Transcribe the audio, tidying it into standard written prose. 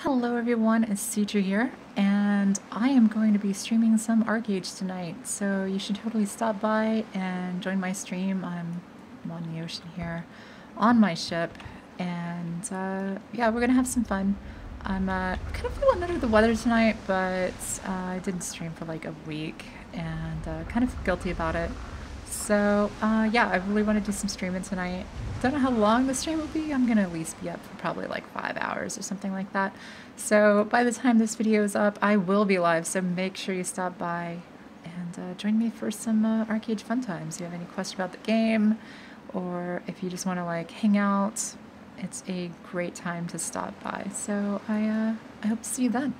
Hello everyone, it's Asytra here, and I am going to be streaming some ArcheAge tonight, so you should totally stop by and join my stream. I'm on the ocean here, on my ship, and yeah, we're gonna have some fun. I'm kind of feeling under the weather tonight, but I didn't stream for like a week, and kind of feel guilty about it. So yeah, I really want to do some streaming tonight. Don't know how long the stream will be. I'm gonna at least be up for probably like 5 hours or something like that. So by the time this video is up, I will be live, so make sure you stop by and join me for some ArcheAge fun times. If you have any questions about the game, or if you just want to like hang out, it's a great time to stop by. So I hope to see you then.